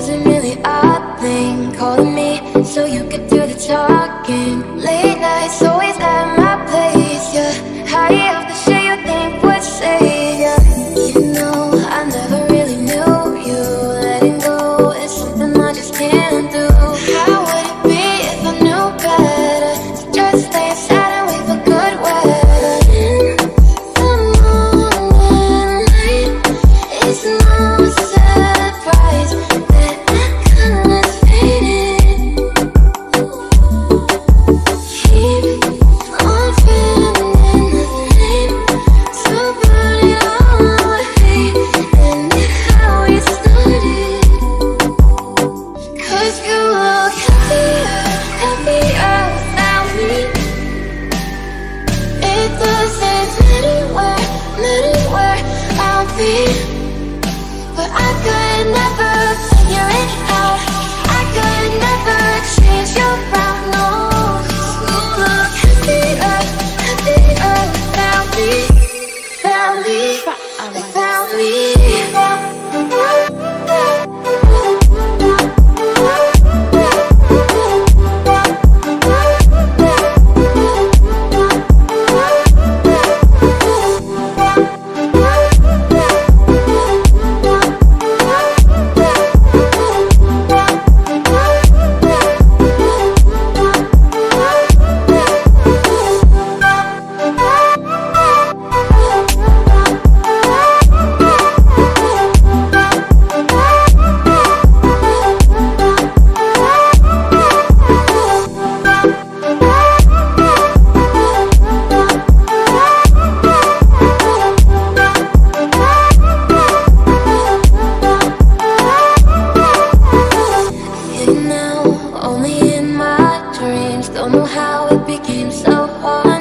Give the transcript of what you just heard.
was a really odd thing, calling me so you could do the talking. Late nights always at my place, yeah. High off the shit you think would save ya. Even though I never really knew you, letting go is something I just can't do. How would it be if I knew better? So just stay inside and wait for good weather. In the moonlight, it's no surprise that I kinda faded. Keep on feeling the flame, so burn it all away. And how it started, 'cause you look happier, happier without me. It doesn't matter where, I'll be. But I could never figure it out. I could never change your route, no. You look happier, without me, Don't know how it became so hard.